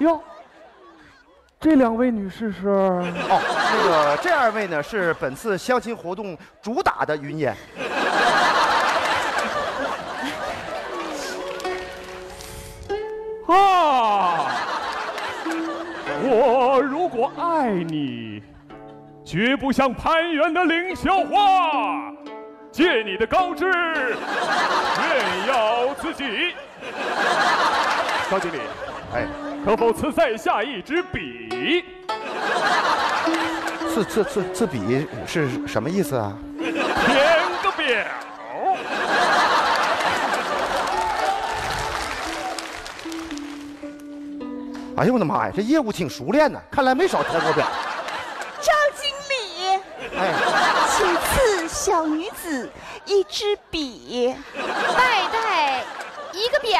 哟，这两位女士是哦，那个这二位呢是本次相亲活动主打的云烟。啊！我如果爱你，绝不像攀援的凌霄花，借你的高枝炫耀自己。高经理，哎，可否赐在下一支笔？赐笔是什么意思啊？填个表。 哎呦我的妈呀，这业务挺熟练呢，看来没少投过表。赵经理，哎，请赐小女子一支笔，代代一个表。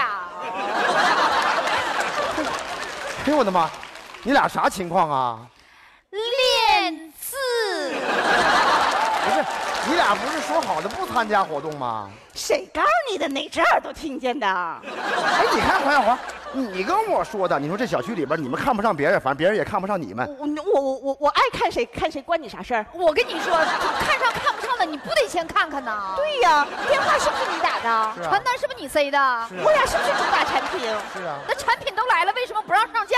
哎呦我的妈，你俩啥情况啊？练字。不是，你俩不是说好的不参加活动吗？谁告诉你的？哪只耳朵听见的？哎，你看黄小华。 你跟我说的，你说这小区里边你们看不上别人，反正别人也看不上你们。我爱看谁看谁，关你啥事儿？我跟你说，看上看不上的，你不得先看看呢？对呀、啊，电话是不是你打的？啊、传单是不是你塞的？啊、我俩是不是主打产品？是啊，那产品都来了，为什么不让上架？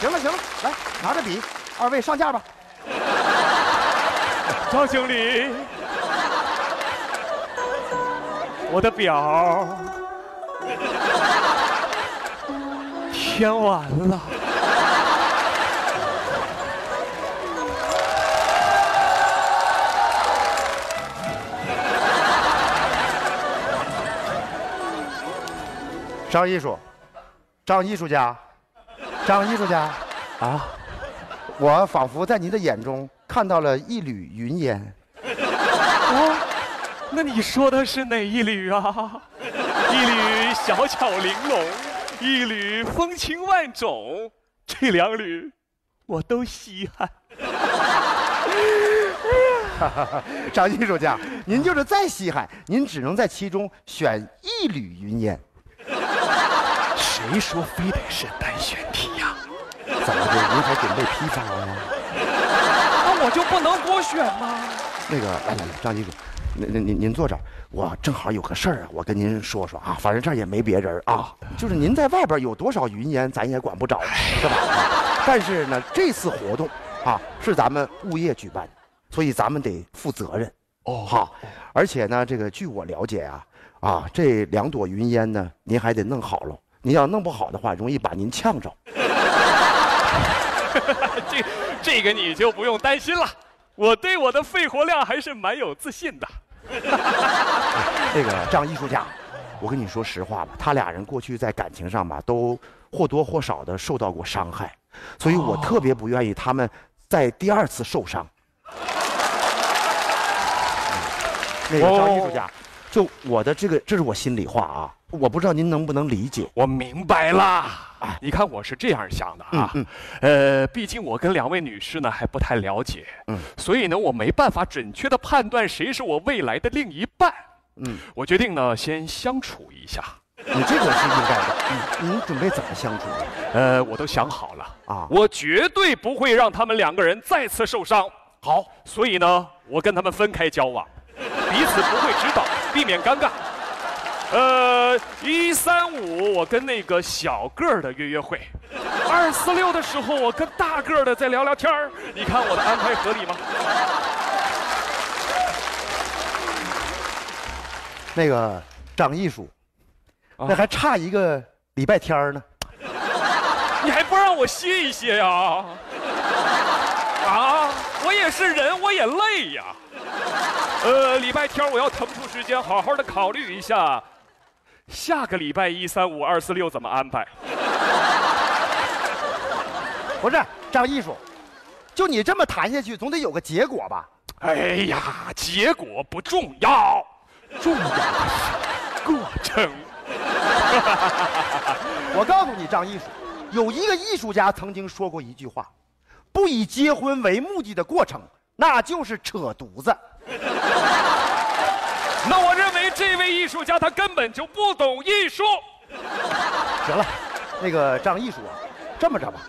行了行了，来拿着笔，二位上架吧。赵经理。 我的表填完了，张艺术家啊！我仿佛在您的眼中看到了一缕云烟。哦 那你说的是哪一缕啊？一缕小巧玲珑，一缕风情万种，这两缕我都稀罕。张艺术家，您就是再稀罕，您只能在其中选一缕云烟。谁说非得是单选题呀？怎么的？您还准备批发了？那我就不能多选吗？那个，来来来，张艺术。 您坐这儿，我正好有个事儿，我跟您说说啊。反正这儿也没别人啊，就是您在外边有多少云烟，咱也管不着，是吧？但是呢，这次活动啊是咱们物业举办的，所以咱们得负责任哦。哈，而且呢，这个据我了解啊，这两朵云烟呢，您还得弄好喽。您要弄不好的话，容易把您呛着。这个你就不用担心了。 我对我的肺活量还是蛮有自信的。那个张艺术家，我跟你说实话吧，他俩人过去在感情上吧，都或多或少的受到过伤害，所以我特别不愿意他们在第二次受伤。那个张艺术家，就我的这个，这是我心里话啊，我不知道您能不能理解。我明白了。 哎，你看我是这样想的啊，毕竟我跟两位女士呢还不太了解，所以呢我没办法准确的判断谁是我未来的另一半，我决定呢先相处一下。你这个是应该的，你准备怎么相处呢？我都想好了啊，我绝对不会让他们两个人再次受伤。好，所以呢我跟他们分开交往，彼此不会指导，避免尴尬。 135我跟那个小个儿的约会，246的时候我跟大个儿的再聊聊天儿。你看我的安排合理吗？那个张艺术，那还差一个礼拜天呢，你还不让我歇一歇呀？啊，我也是人，我也累呀。礼拜天我要腾出时间好好的考虑一下。 下个礼拜135、246怎么安排？不是张艺术，就你这么谈下去，总得有个结果吧？哎呀，结果不重要，重要的是过程。我告诉你，张艺术，有一个艺术家曾经说过一句话：不以结婚为目的的过程，那就是扯犊子。那我认为这位艺术家他根本就不懂艺术。行了，那个张秘书啊，这么着吧，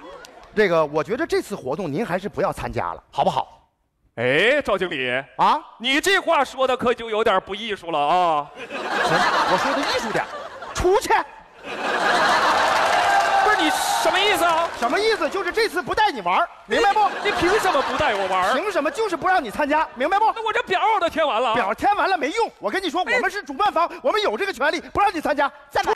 这个我觉得这次活动您还是不要参加了，好不好？ 哎，赵经理啊，你这话说的可就有点不艺术了啊！行，我说的艺术点，出去。不是你什么意思啊？什么意思？就是这次不带你玩，明白不？你凭什么不带我玩？凭什么？就是不让你参加，明白不？那我这表我都填完了，表填完了没用。我跟你说，我们是主办方，我们有这个权利，不让你参加。再来。